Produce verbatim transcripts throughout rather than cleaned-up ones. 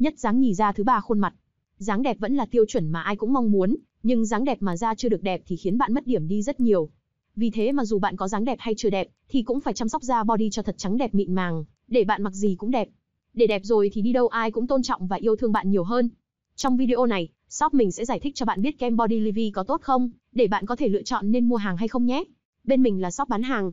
nhất dáng nhì da thứ ba khuôn mặt. Dáng đẹp vẫn là tiêu chuẩn mà ai cũng mong muốn, nhưng dáng đẹp mà da chưa được đẹp thì khiến bạn mất điểm đi rất nhiều. Vì thế mà dù bạn có dáng đẹp hay chưa đẹp, thì cũng phải chăm sóc da body cho thật trắng đẹp mịn màng, để bạn mặc gì cũng đẹp. Để đẹp rồi thì đi đâu ai cũng tôn trọng và yêu thương bạn nhiều hơn. Trong video này, shop mình sẽ giải thích cho bạn biết kem body Livy có tốt không, để bạn có thể lựa chọn nên mua hàng hay không nhé. Bên mình là shop bán hàng,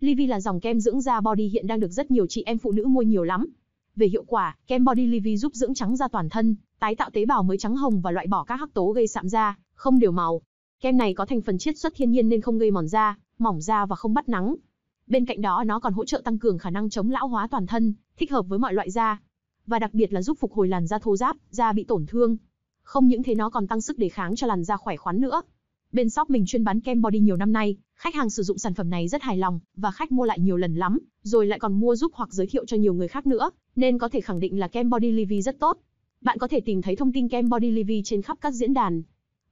Livy là dòng kem dưỡng da body hiện đang được rất nhiều chị em phụ nữ mua nhiều lắm. Về hiệu quả, kem body Livy giúp dưỡng trắng da toàn thân, tái tạo tế bào mới trắng hồng và loại bỏ các hắc tố gây sạm da, không đều màu. Kem này có thành phần chiết xuất thiên nhiên nên không gây mòn da, mỏng da và không bắt nắng. Bên cạnh đó nó còn hỗ trợ tăng cường khả năng chống lão hóa toàn thân, thích hợp với mọi loại da. Và đặc biệt là giúp phục hồi làn da thô ráp, da bị tổn thương. Không những thế nó còn tăng sức đề kháng cho làn da khỏe khoắn nữa. Bên shop mình chuyên bán kem body nhiều năm nay, khách hàng sử dụng sản phẩm này rất hài lòng và khách mua lại nhiều lần lắm, rồi lại còn mua giúp hoặc giới thiệu cho nhiều người khác nữa, nên có thể khẳng định là kem body Livy rất tốt. Bạn có thể tìm thấy thông tin kem body Livy trên khắp các diễn đàn.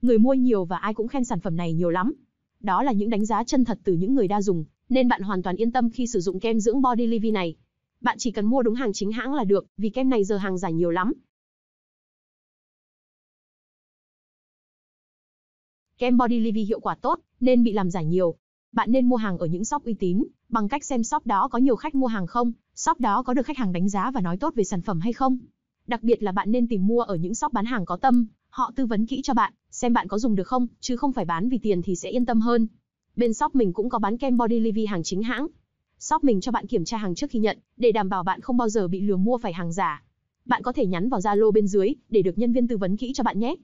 Người mua nhiều và ai cũng khen sản phẩm này nhiều lắm. Đó là những đánh giá chân thật từ những người đã dùng, nên bạn hoàn toàn yên tâm khi sử dụng kem dưỡng body Livy này. Bạn chỉ cần mua đúng hàng chính hãng là được, vì kem này giờ hàng giả nhiều lắm. Kem body Livy hiệu quả tốt, nên bị làm giả nhiều. Bạn nên mua hàng ở những shop uy tín, bằng cách xem shop đó có nhiều khách mua hàng không, shop đó có được khách hàng đánh giá và nói tốt về sản phẩm hay không. Đặc biệt là bạn nên tìm mua ở những shop bán hàng có tâm, họ tư vấn kỹ cho bạn, xem bạn có dùng được không, chứ không phải bán vì tiền thì sẽ yên tâm hơn. Bên shop mình cũng có bán kem body Livy hàng chính hãng. Shop mình cho bạn kiểm tra hàng trước khi nhận, để đảm bảo bạn không bao giờ bị lừa mua phải hàng giả. Bạn có thể nhắn vào Zalo bên dưới, để được nhân viên tư vấn kỹ cho bạn nhé.